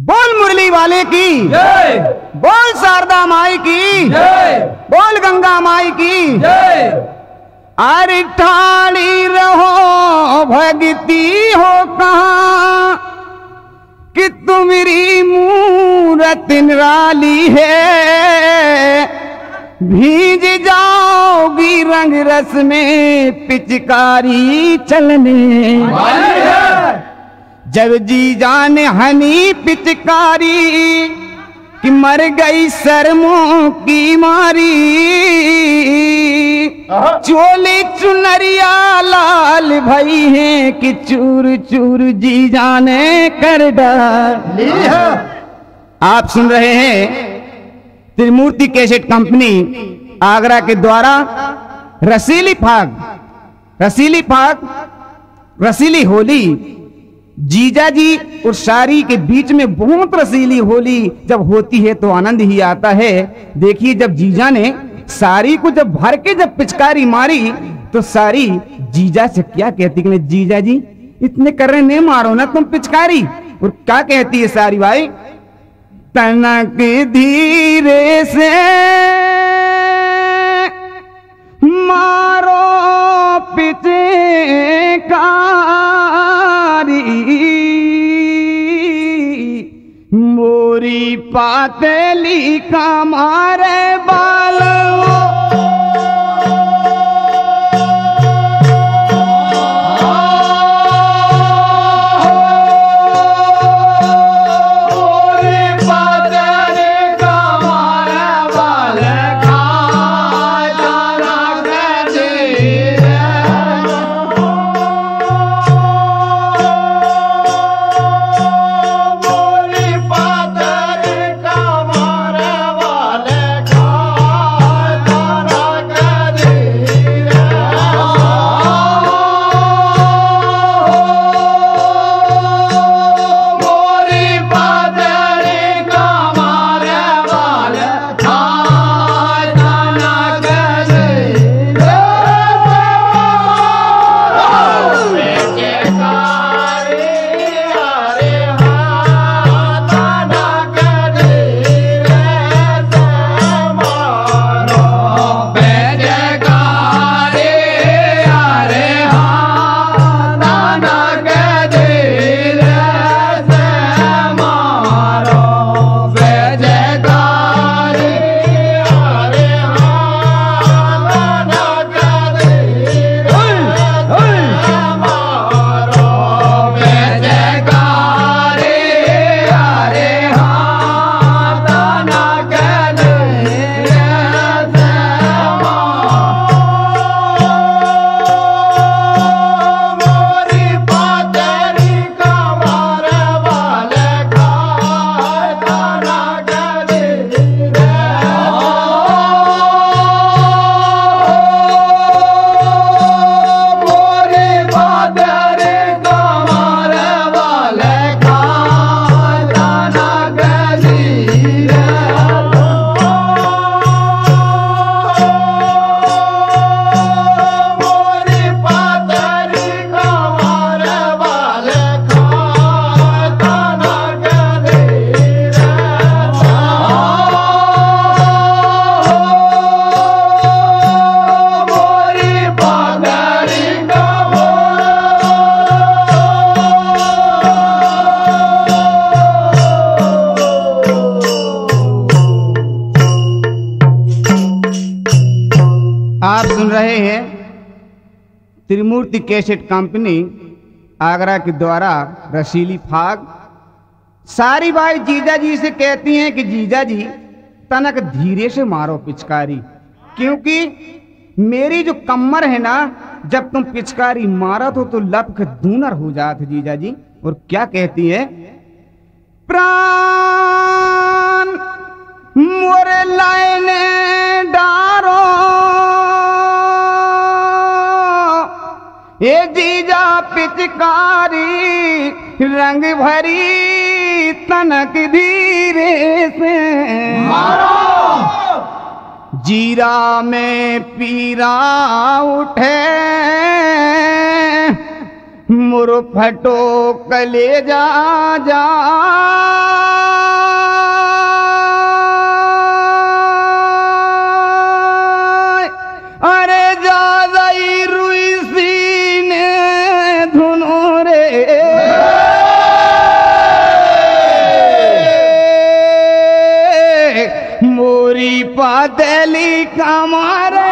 बोल मुरली वाले की जय, बोल शारदा माई की जय, बोल गंगा माई की जय। अरे ठाड़ी रहो भगती हो कहाँ कि तुम्हारी मूरत निराली है, भीज जाओगी रंग रस में पिचकारी चलने। जब जी जाने हनी पिचकारी कि मर गई शर्मों की मारी, चोली चुनरिया लाल भई हैं कि चूर चूर जी जाने कर डाली। आप सुन रहे हैं त्रिमूर्ति कैसेट कंपनी आगरा के द्वारा रसीली फाग। रसीली फाग रसीली होली, जीजा जी और शायरी के बीच में बहुत रसीली होली जब होती है तो आनंद ही आता है। देखिए जब जीजा ने सारी को जब भर के जब पिचकारी मारी तो सारी जीजा से क्या कहती कि जीजा जी इतने कर रहे नहीं मारो ना तुम पिचकारी। और क्या कहती है सारी भाई, तनक धीरे से मारो पिचकारी, मोरी पातली का मारे बालो। त्रिमूर्ति कैसेट कंपनी आगरा के द्वारा रसीली फाग। सारी भाई जीजा जी से कहती हैं कि जीजा जी तनक धीरे से मारो पिचकारी, क्योंकि मेरी जो कमर है ना जब तुम पिचकारी मारा तो लपक दूनर हो जाते जीजा जी। और क्या कहती है, प्राण मोरे लायने डारो ये जीजा पिचकारी रंग भरी तनक धीरे से मारो। जीरा में पीरा उठे मुर फटो कलेजा जा गोरी पदली कमारे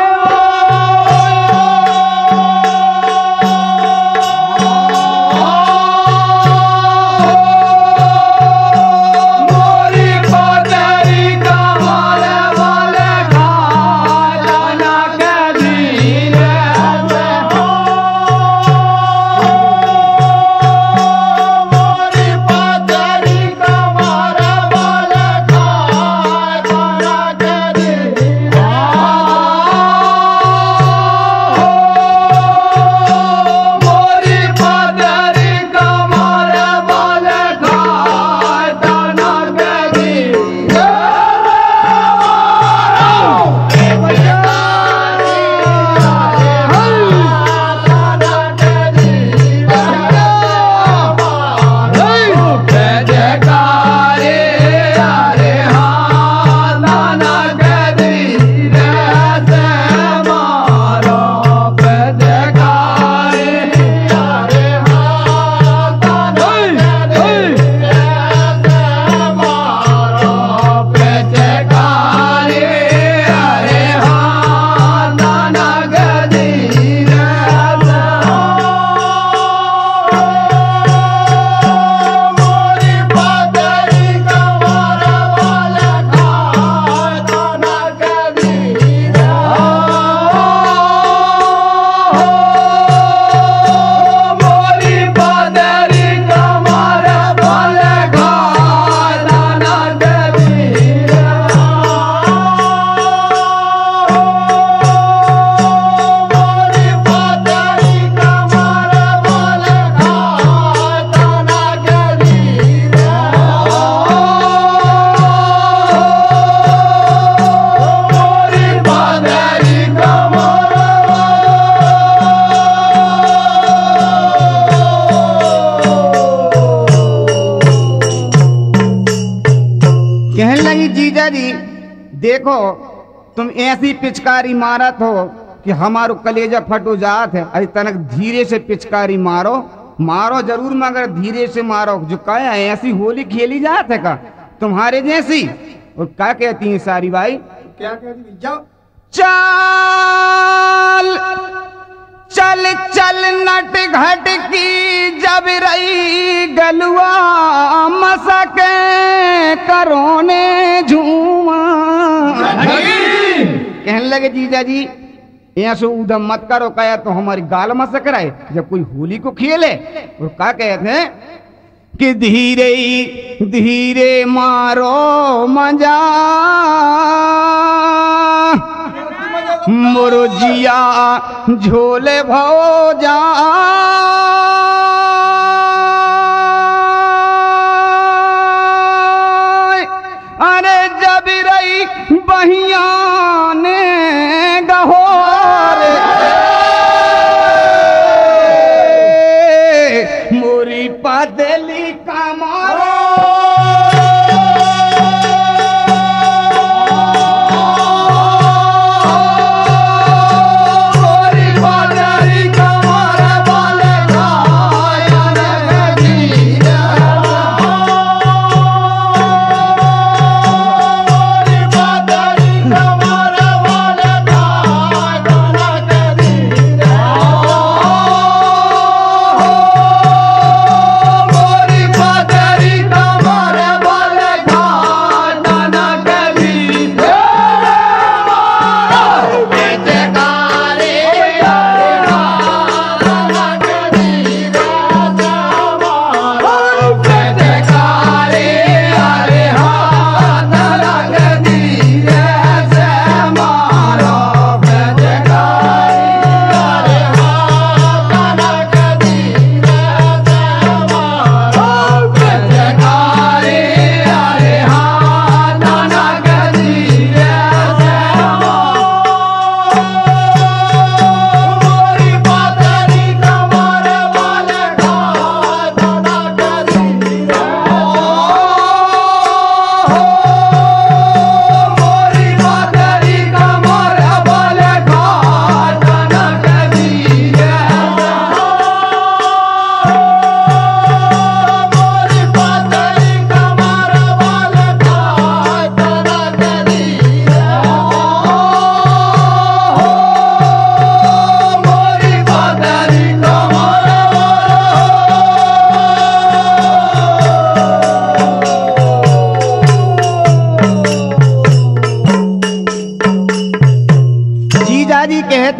देखो तुम ऐसी पिचकारी मारत हो कि हमारो कलेजा फटो जात है। अरे तनक धीरे से पिचकारी मारो, मारो जरूर मगर धीरे से मारो। जो कहा ऐसी होली खेली जात है का तुम्हारे जैसी। और क्या कहती है सारी भाई, क्या कहती है? जाओ चल चल चल नट घट की जब रही गलुआ मसके करोने झूमा। कहने लगे जीजा जी ऐसे उदम मत करो, कहे तो हमारी गाल मसक रहे जब कोई होली को खेले। और क्या कहते हैं कि धीरे धीरे मारो मजा मुरुजिया झोले भौजा। अरे जब रही बहिया ने गहो रे मोरी पदली कमारो मोरी पदली कमारे वाले का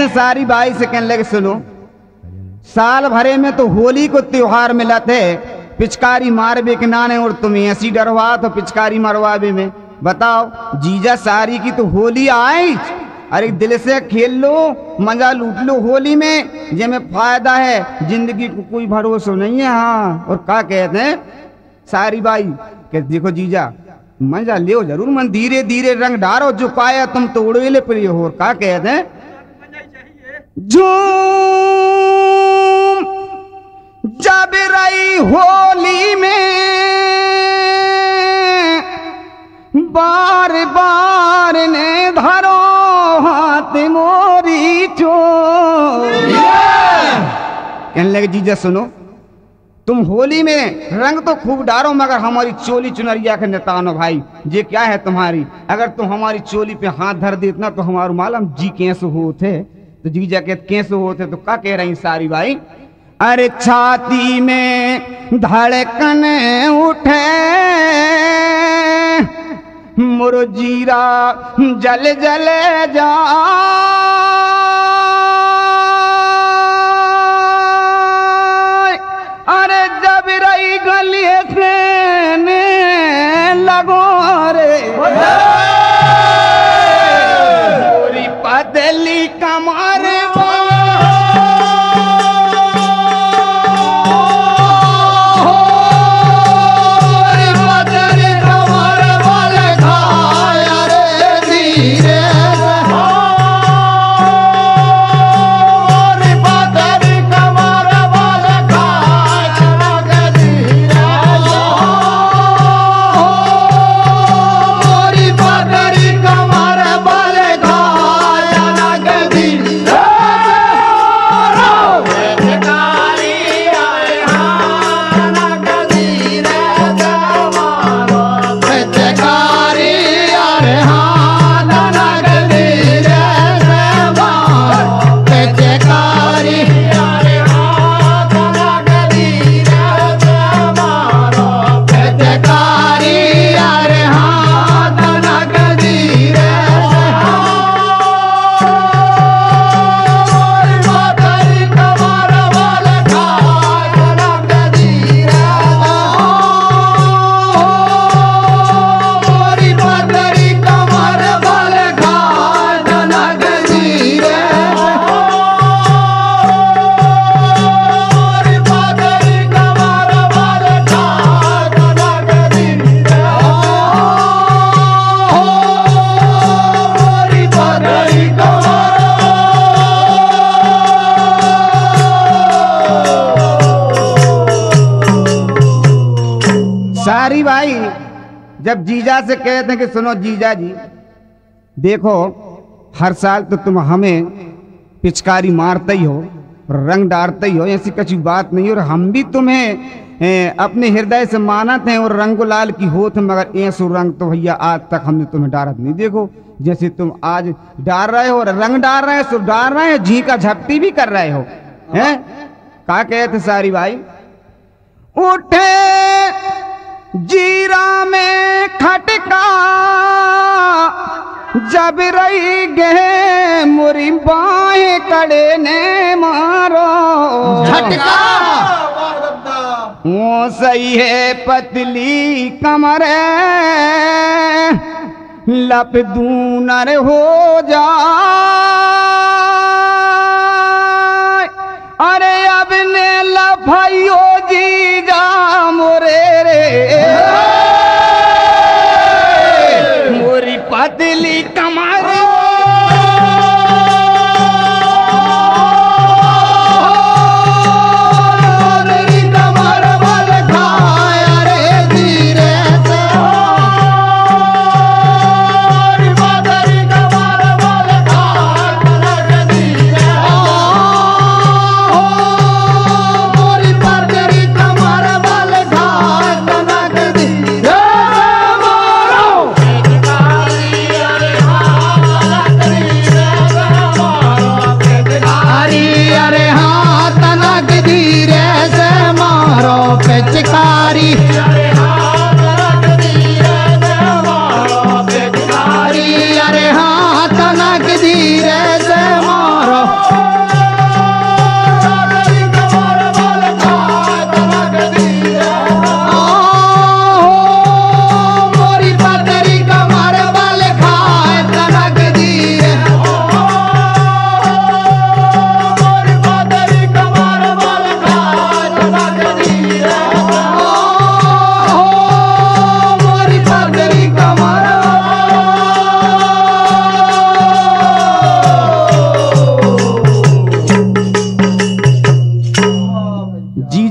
कहते हैं सारी बाई से कहने लगे सुनो, साल भरे में तो होली को त्योहार मिला थे, पिचकारी मार बे के नाने और तुम्हें ऐसी डरवा तो पिचकारी मरवा बे में, बताओ जीजा सारी की तो होली आई। अरे दिल से खेल लो, मजा लूट लो होली में, जे में फायदा है, जिंदगी को कोई भरोसा नहीं है। हाँ और क्या कहते हैं सारी बाई कहते देखो जीजा मजा ले जरूर मन, धीरे धीरे रंग डारो, जो पाया तुम तोड़ो ले प्रिय हो। और क्या कहते हैं झूम जब रही होली में बार बार ने धरो हाथ मोरी चोर। कहने लगे जीजा सुनो तुम होली में रंग तो खूब डारो मगर हमारी चोली चुनरिया के नेतानो भाई ये क्या है तुम्हारी, अगर तुम हमारी चोली पे हाथ धर दे इतना तो हमारो मालम जी कैसे होते। तो जीजा कहते कैसे होते तो क्या कह रही सारी भाई अरे छाती में धड़कन उठे मुरजीरा जल जल जा अरे जब रही गली से लगो रे पूरी पतली कमर जब जीजा से कहते हैं कि सुनो जीजा जी देखो हर साल तो तुम हमें पिचकारी मारते ही हो रंग डालते ही हो, ऐसी कुछ बात नहीं और हम भी तुम्हें अपने हृदय से मानत हैं और रंगोलाल की होत मगर ऐसा रंग तो भैया आज तक हमने तुम्हें डारत नहीं। देखो जैसे तुम आज डाल रहे हो और रंग डाल रहे हो सो डाल रहे हो जी का झपटी भी कर रहे हो हैं। क्या कहते सारी भाई उठे जीरा में खटका जब रही गे मुरी बाएं कड़े ने मारो झटका वो सही है पतली कमर लप दूनर हो जा अरे अब ने लफाइयो जी जा मोरे रे मोरी पतली कमर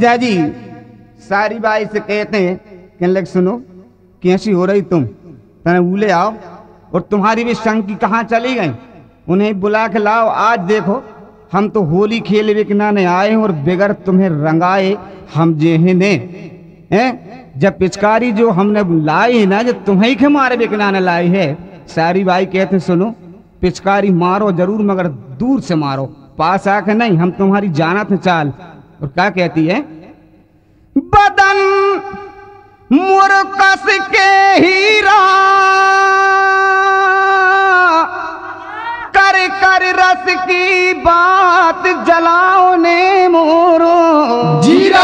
पिताजी सारी बाई से कहते हैं, कहने लगे सुनो कैसी हो रही तुम, तने उले आओ और तुम्हारी भी शंकी कहाँ चली गई, उन्हें बुला के लाओ। आज देखो हम तो होली खेल विकनाने आए और बगैर तुम्हें रंगाए हम जेहे ने जब पिचकारी जो हमने लाई ना जो तुम्हें के मारे बिकनाने लाई है। सारी बाई कहते सुनो पिचकारी मारो जरूर मगर दूर से मारो, पास आके नहीं, हम तुम्हारी जानत चाल। और क्या कहती है, बदन मुरकस के हीरा कर कर रस की बात जलाओ ने मोरो जीरा।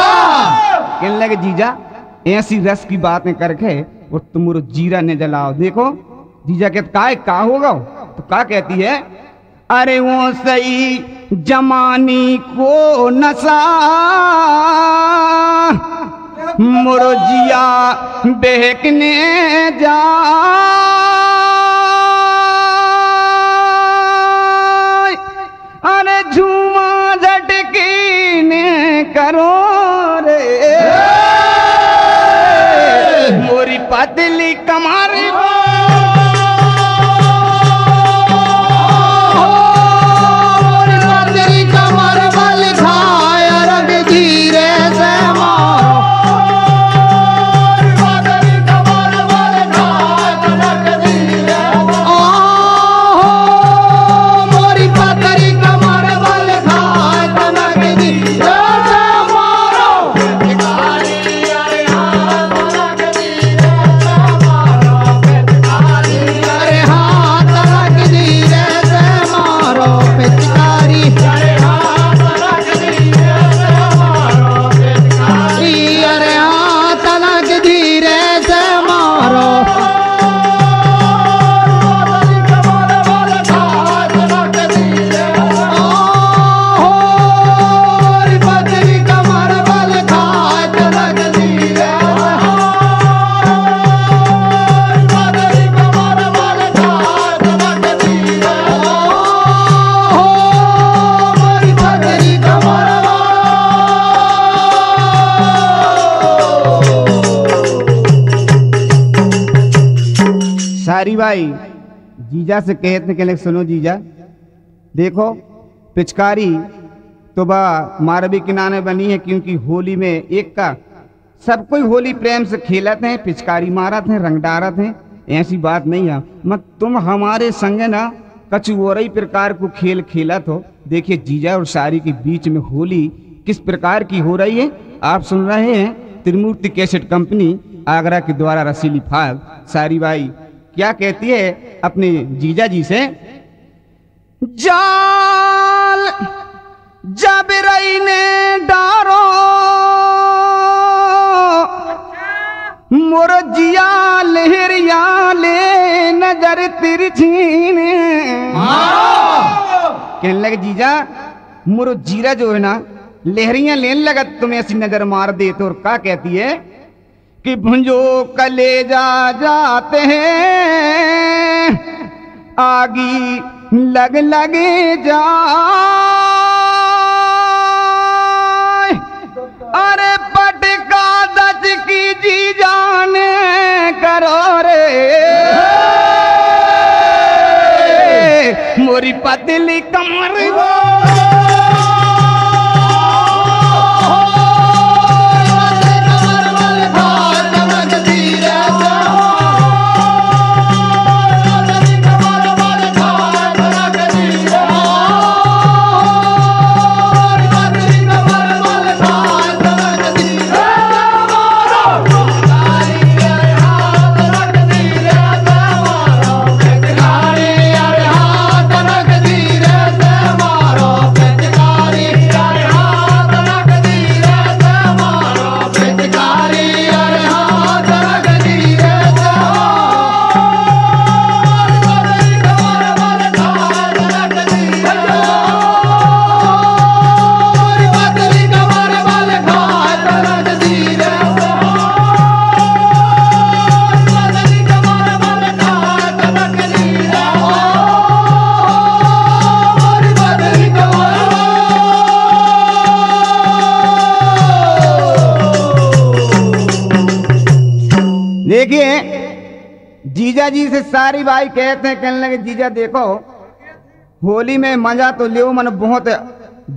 कहने लगे जीजा ऐसी रस की बातें करके और तुम जीरा ने जलाओ। देखो जीजा कहते का होगा, तो क्या कहती है, अरे वो सही जमानी को नशा मुरजिया बहकने जा, अरे झूमा झटकीने करो रे मोरी पतली कमारी। भाई जीजा से कहते सुनो जीजा देखो पिचकारी तो बा मारवी किनारे बनी है, क्योंकि होली में एक का सब कोई होली प्रेम से खेलते हैं, पिचकारी मारते हैं, रंग डारते हैं, ऐसी बात नहीं है। मत तुम हमारे संग ना कछु और ही प्रकार को खेल खेला तो देखिए जीजा और सारी के बीच में होली किस प्रकार की हो रही है। आप सुन रहे हैं त्रिमूर्ति कैसेट कंपनी आगरा के द्वारा रसीली फाग। सारी भाई क्या कहती है अपने जीजा जी से, जाल जब रही ने डारो मोर जिया लहरिया ले नजर तिरछी ने। कहने लगे जीजा मोर जीरा जो है ना लहरियां लेने लगा तुम ऐसी नजर मार दे तो। और क्या कहती है कि भुंजो कलेजा जाते हैं आगी लग लगे जाए, अरे पटका दच की जी जाने करो रे मोरी पतली कमर देखिए जीजा जी से सारी भाई कहते हैं, कहने लगे जीजा देखो होली में मजा तो लो मन बहुत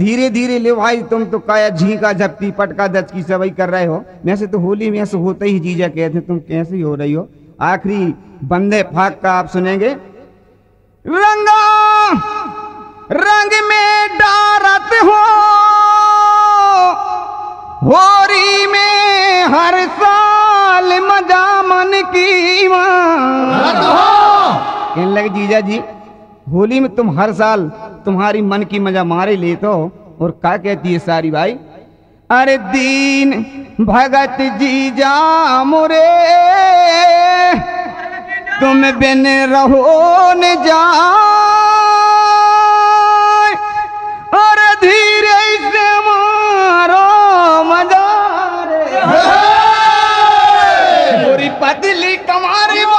धीरे धीरे ले भाई, तुम तो काया झीका झपटी पटका दच की सवाई कर रहे हो, वैसे तो होली में ऐसे होते ही जीजा कहते तुम कैसी हो रही हो। आखिरी बंदे फाग का आप सुनेंगे। रंगा रंग में डारत होरी में हर साल मजा मन की मां, कहने लगे जीजा जी होली में तुम हर साल तुम्हारी मन की मजा मारे लेते हो और क्या कहती है सारी भाई। अरे दीन भगत जीजा मुरे तुम बिन रहो न जाए, और धीरे से मारो मजा पूरी पतली कमारी हाँ।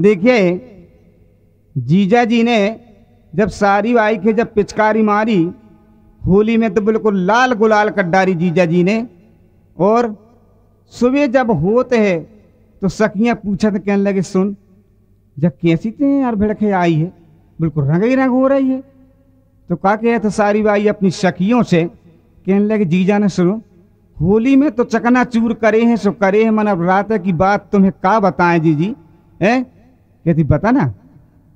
देखिए जीजा जी ने जब सारी भाई के जब पिचकारी मारी होली में तो बिल्कुल लाल गुलाल कर डाली जीजा जी ने। और सुबह जब होते हैं तो सखियां पूछा तो कहने लगे सुन जब कैसी थे यार भिड़के आई है बिल्कुल रंग ही रंग हो रही है। तो क्या कहे तो सारी भाई अपनी सखियों से कहने लगे जीजा ने सुनो होली में तो चकना चूर करे हैं सो करे हैं, मन अब रात की बात तुम्हें का बताएं जीजी है? कहती बता ना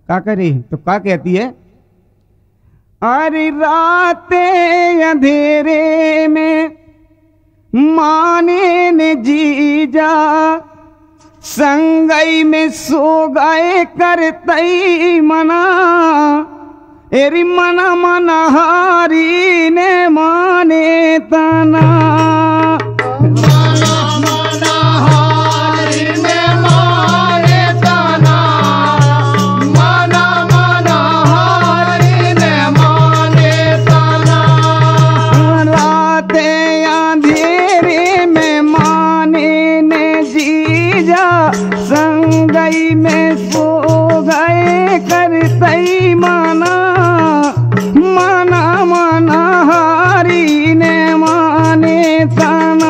क्या कर रही है। तो क्या कहती है अरे रातें अंधेरे में माने ने जीजा संगई में सो गए करतई मना, एरी मना मना हारी ने माने तना माना माना हारी ने माने तना।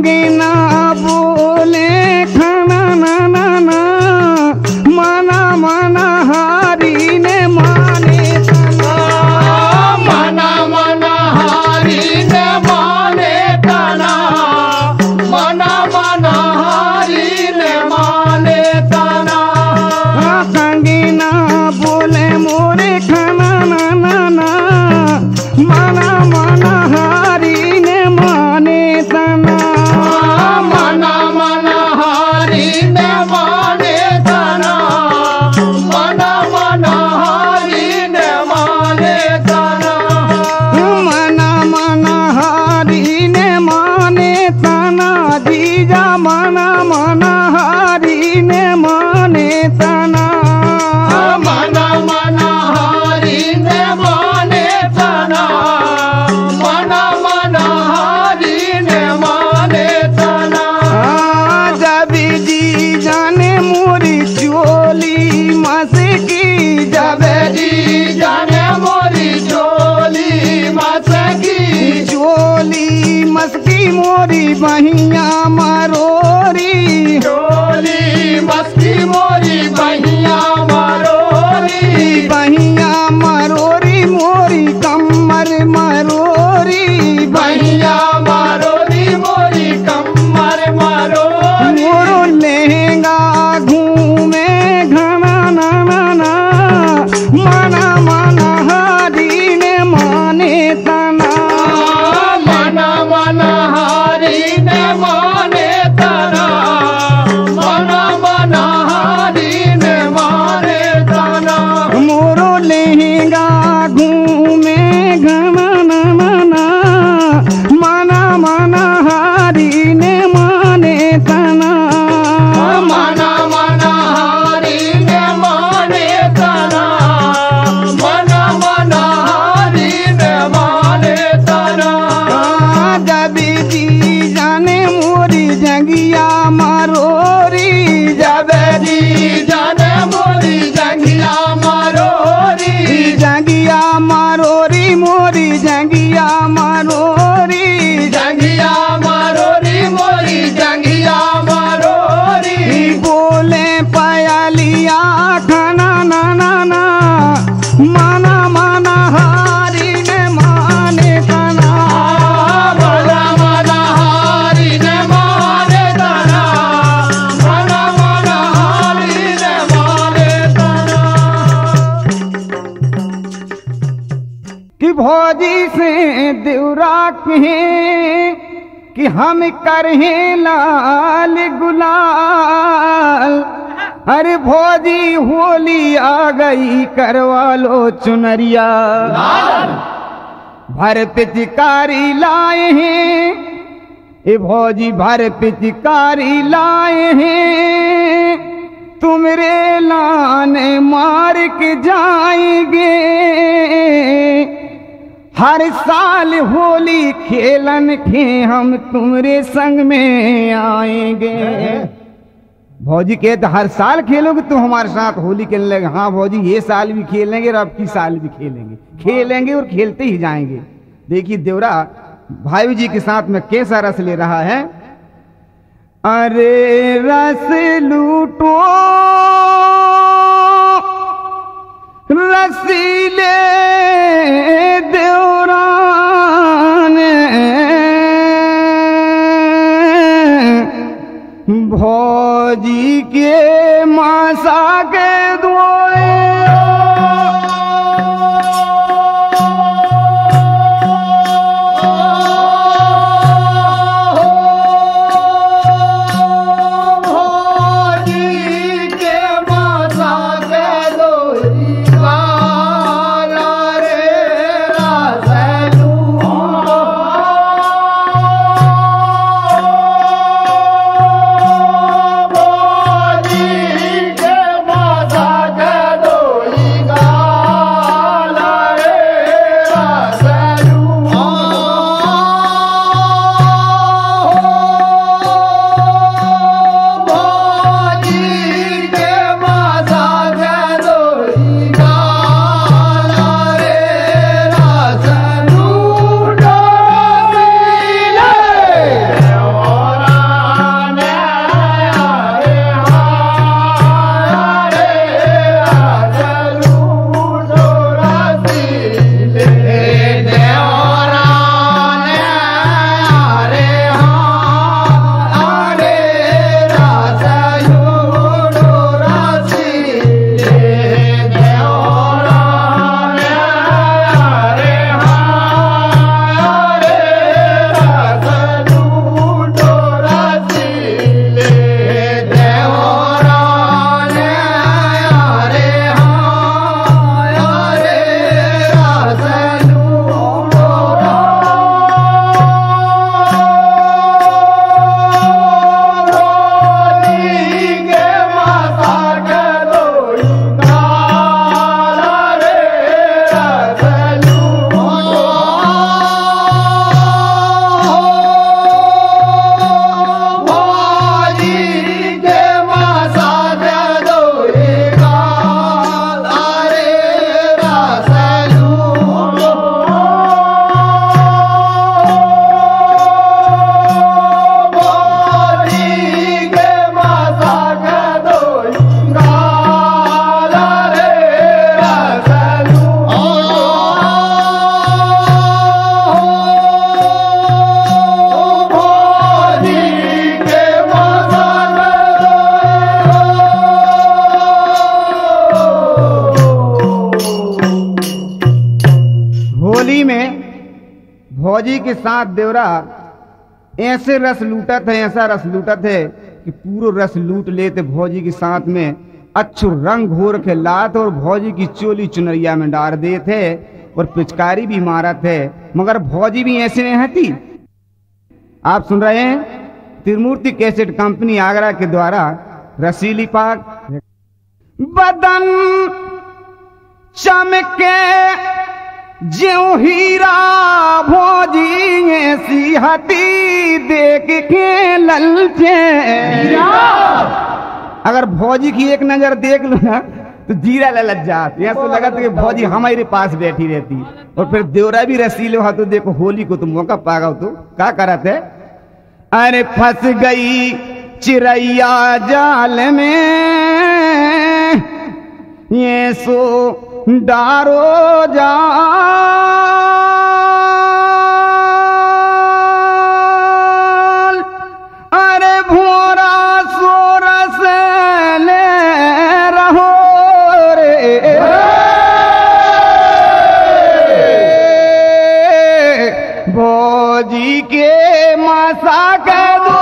मांगना बोले खाना ना ना ना माना माना हारी ने माने तना माना माना हारी ने माने तना माना माना हारी ने माने तना संगीना बोले मोरे खाना ना ना ना माना माना मोरी बहिया मारोरी डोली मस्ती मोरी बहिया मारोरी बहिया मारोरी मोरी कमर मारोरी बहिया मारोरी मोरी कमर मारोरी मोरो लहंगा घूमे घना ना ना ना माना माना हारी ने माने तना माना माना भौजी से देवरा कहें कि हम करें लाल गुलाल। अरे भौजी होली आ गई करवा लो चुनरिया। भर पिचकारी लाए हैं ए भौजी भर पिचकारी लाए हैं तुमरे लाने मार के जाएंगे। हर साल होली खेलन के हम तुम्हारे संग में आएंगे। भौजी कहते हर साल खेलोगे तुम हमारे साथ होली खेलने लगे। हाँ भौजी ये साल भी खेलेंगे और अब की साल भी खेलेंगे खेलेंगे और खेलते ही जाएंगे। देखिए देवरा भाई जी के साथ में कैसा रस ले रहा है। अरे रस लूटो रसीले भौजी के मासा के दुए भौजी के मासा के फौजी के साथ देवरा ऐसे रस लूटत है, ऐसा रस लूटत है कि पूरो रस लूट लेते भौजी के साथ में। अच्छु रंग घोर के लात और भौजी की चोली चुनरिया में डाल देते और पिचकारी भी मारत है, मगर भौजी भी ऐसे नहीं हटी। आप सुन रहे हैं त्रिमूर्ति कैसेट कंपनी आगरा के द्वारा रसीली फाग। बदन चमके ज्यों हीरा भौजी ऐसी हती देख के ललचे। अगर भौजी की एक नजर देख लो ना तो जीरा ललच जात, ऐसा लगा कि भौजी हमारे पास बैठी रहती। और फिर देवरा भी रसीले हो तो देखो होली को तो मौका पागा तो क्या कराते। अरे फंस गई चिड़ैया जाल में ये सो डारो जा, अरे भोरा सोर से ले रहो रे। भौजी के मासा कह दो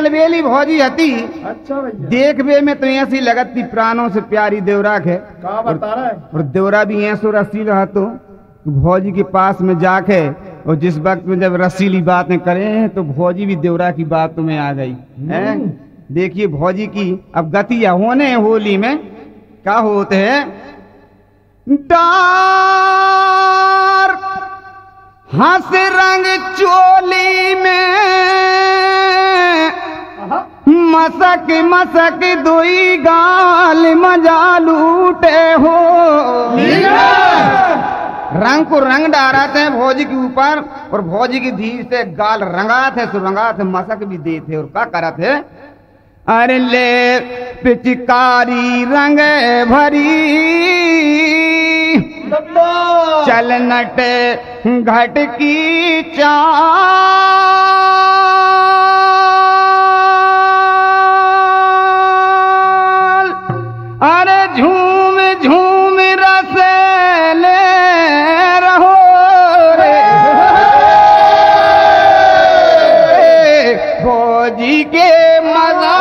अलबेली भौजी हती। अच्छा भैया देख बे में तो ऐसी लगत थी प्राणों से प्यारी देवरा है। और देवरा भी ऐसो रसी रहा तो भौजी के पास में जाके और जिस वक्त में जब रसीली बातें करें तो भौजी भी देवरा की बात तुम्हें आ गई है। देखिए भौजी की अब गतिया होने होली में क्या होते हैं। डार हंस रंग चोली में मसक मसक दुई गाल मजा लूटे हो। रंग को रंग डाराते हैं भौजी के ऊपर और भौजी की धीरे से गाल रंगाते हैं, सो रंगाते मसक भी देते और क्या कराते। अरे ले पिचकारी रंग भरी चल नटे घट की चाल, अरे झूम झूम रस ले रहो रे। भौजी के मजा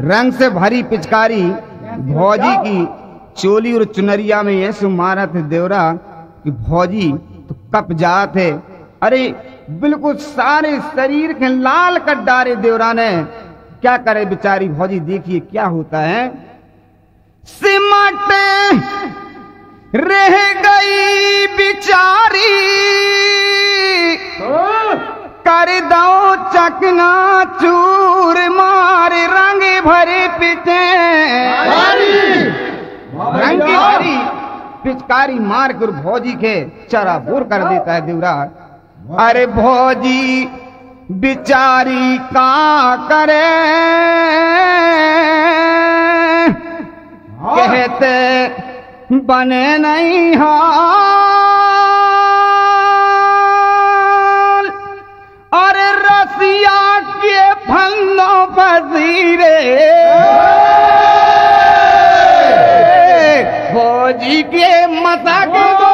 रंग से भरी पिचकारी भौजी की चोली और चुनरिया में ये सुमारा थे देवरा कि भौजी तो कप जात है। अरे बिल्कुल सारे शरीर के लाल कर डारे देवरा ने। क्या करे बेचारी भौजी, देखिए क्या होता है। सिमट रह गई बिचारी कर दो चकना चूर मार रंग भरे पिटे रंग भरी पिचकारी मार कर भौजी के चराबूर कर देता है देवरा। अरे भौजी बिचारी का करे, कहते बने नहीं हाल और रसिया के फंदों फसीरे फौजी के मसाके दो।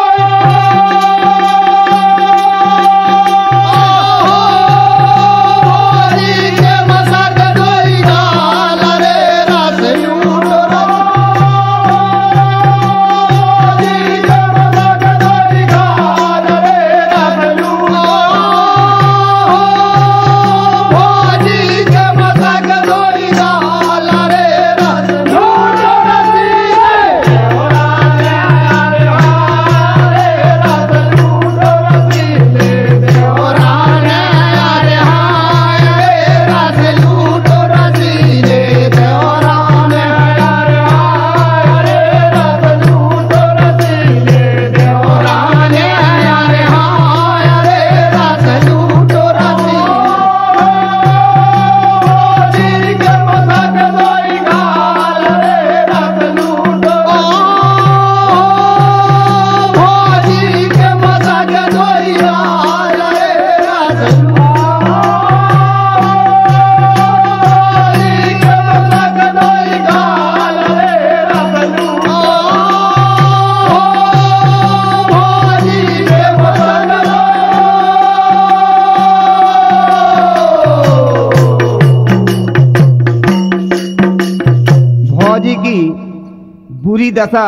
दशा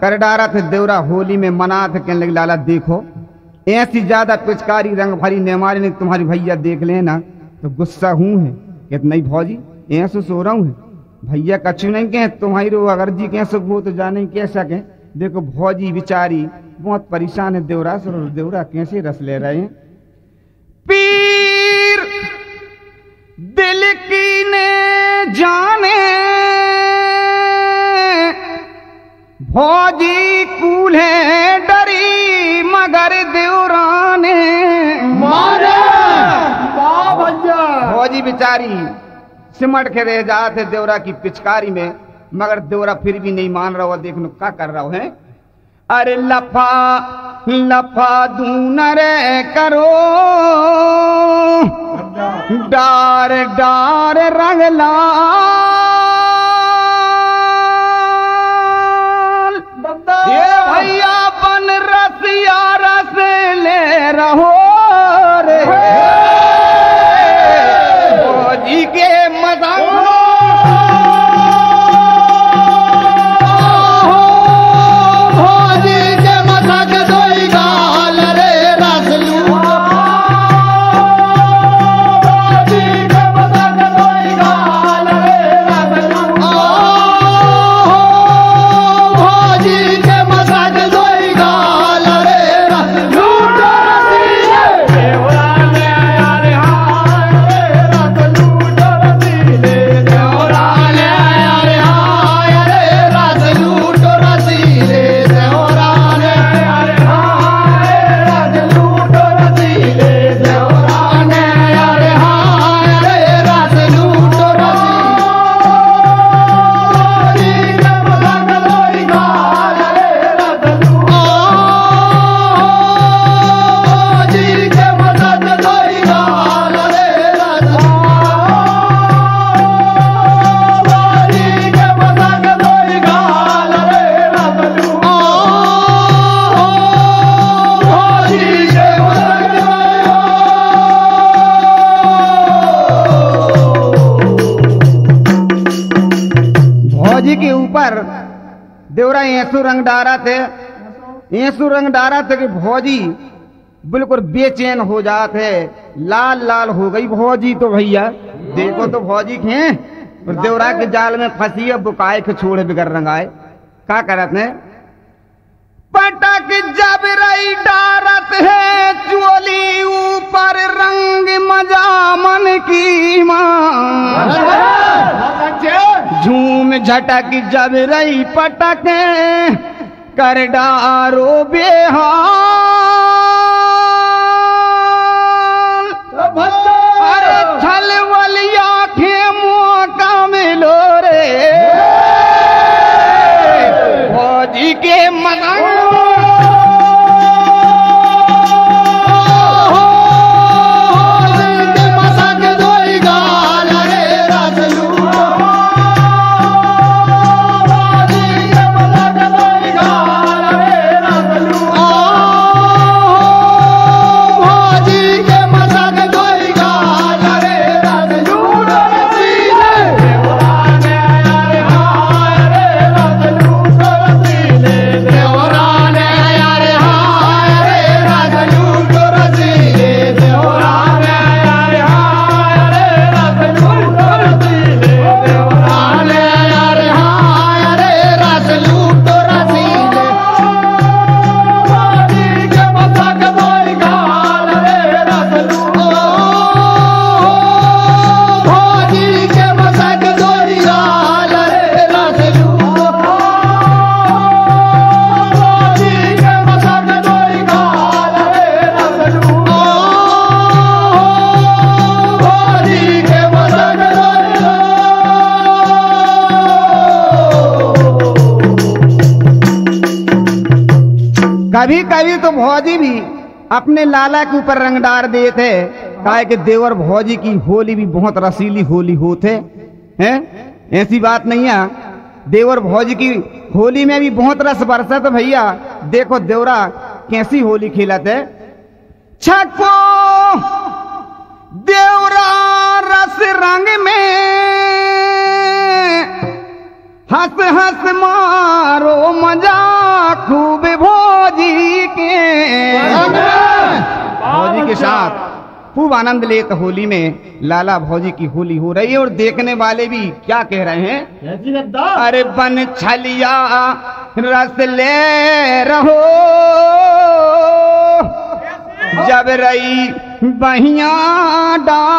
कर डारा थे देवरा होली में मना थे कहने लगे लाला देखो ऐसी ज्यादा पिचकारी रंग भरी नेमारी ने तुम्हारी भैया देख लेना तो गुस्सा हूं है। कहते नहीं भौजी ऐसे सो रहा हूं भैया कछु नहीं कहे तुम्हारी रो अगर जी कैसे हो तो जाने कैसा कहे। देखो भौजी बिचारी बहुत परेशान है देवरा से, देवरा कैसे रस ले रहे हैं। पीर दिल की ने जाने भौजी कूल्हे डरी मगर देवराने मारे भैया। भौजी बिचारी सिमट के रह जाते देवरा की पिचकारी में मगर देवरा फिर भी नहीं मान रहा हुआ। देखो क्या कर रहा है। अरे लफा लफा दूनरे करो डार डार रंगला ये भैया बन रसिया रस ले रहो रे भौजी के मजाक। ऊपर देवरा ऐसो रंग डारा थे, ऐसो रंग डारा थे कि भौजी बिल्कुल बेचैन हो जाते, लाल लाल हो गई भौजी। तो भैया देखो तो भौजी खे देवरा के जाल में फंसी है, बुकाए के छोड़े बिगड़ रंगाए का करत है। पटक जब रही डारत है चोली ऊपर रंग मजामन की माँ, झूम झटक जब रही पटक कर डारो बेहाल। अरे छल वाली आंखें मौका मिलो रे भौजी के मगन। कभी कभी तो भौजी भी अपने लाला के ऊपर रंग डार देते थे, काहे कि देवर भौजी की होली भी बहुत रसीली होली होते हैं। ऐसी बात नहीं है, देवर भौजी की होली में भी बहुत रस बरसा। तो भैया देखो देवरा कैसी होली खेलते। छको देवरा रस रंग में हंस हंस मारो मजा खूब भौजी के साथ खूब आनंद लेते। होली में लाला भौजी की होली हो रही है और देखने वाले भी क्या कह रहे हैं। अरे बन छलिया रस ले रहो जब रही बहिया डाल।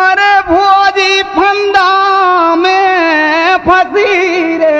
अरे भौजी फंदा में फंसी रे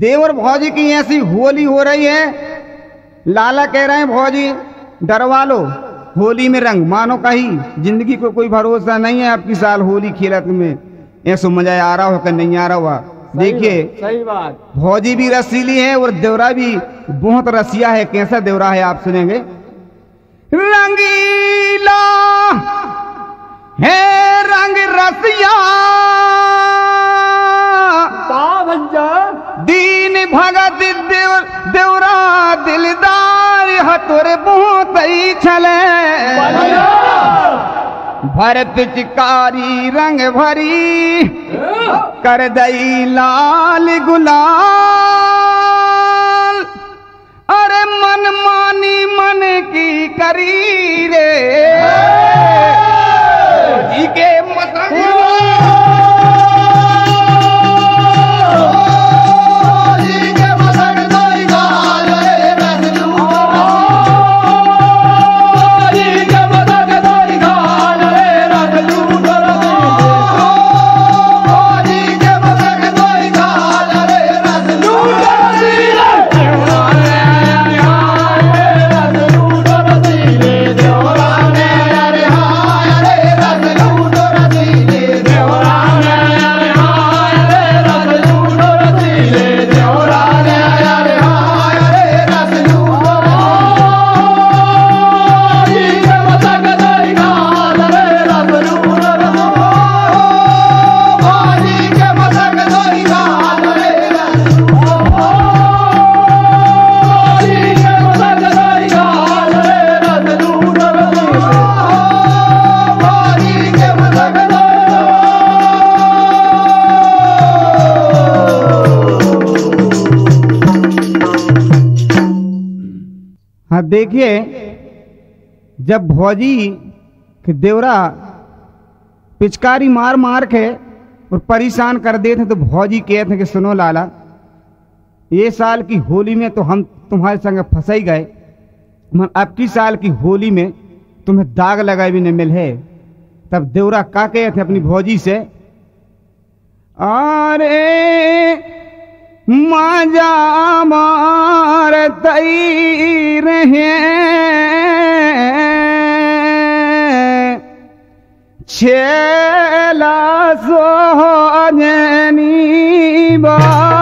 देवर भौजी की ऐसी होली हो रही है। लाला कह रहे हैं भौजी डरवा लो होली में रंग, मानो कहीं जिंदगी को कोई भरोसा नहीं है। आपकी साल होली खेलत में ऐसा मजा आ रहा हो कि नहीं आ रहा हुआ। देखिए सही बात, भौजी भी रसीली है और देवरा भी बहुत रसिया है। कैसा देवरा है आप सुनेंगे। रंगीला है रंग रसिया दीन भगत देवरा दिलदार हतुर बहुत ही छले। भर पिचकारी रंग भरी कर दई लाल गुलाल। अरे मन मानी मन की करी रे जी के मसंग देखिए। जब भौजी के देवरा पिचकारी मार मार के और परेशान कर देते तो भौजी कहते हैं कि सुनो लाला, ये साल की होली में तो हम तुम्हारे संग फंस ही गए, मगर अब की साल की होली में तुम्हें दाग लगाए भी नहीं मिले। तब देवरा का कहते अपनी भौजी से, अरे माजा मार तई रहे छेला सोनी बारे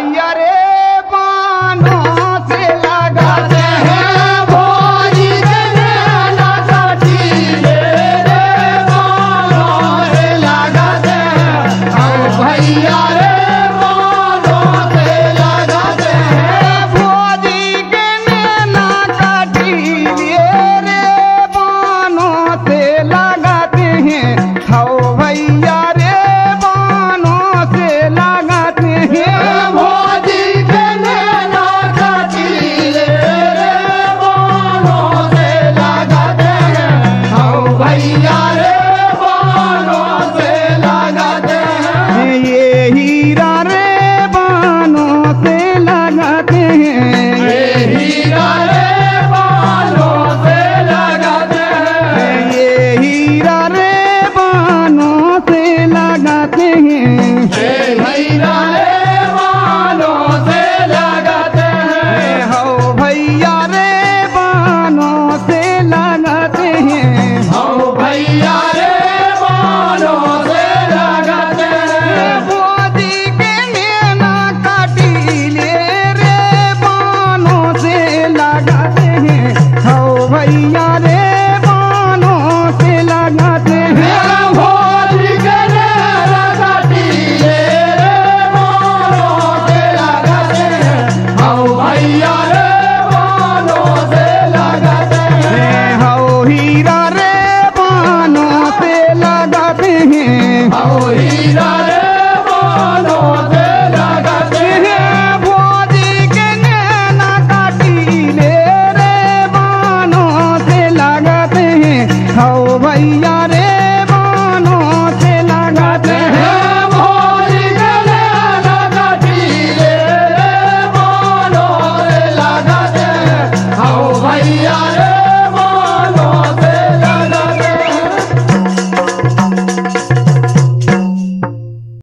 मैया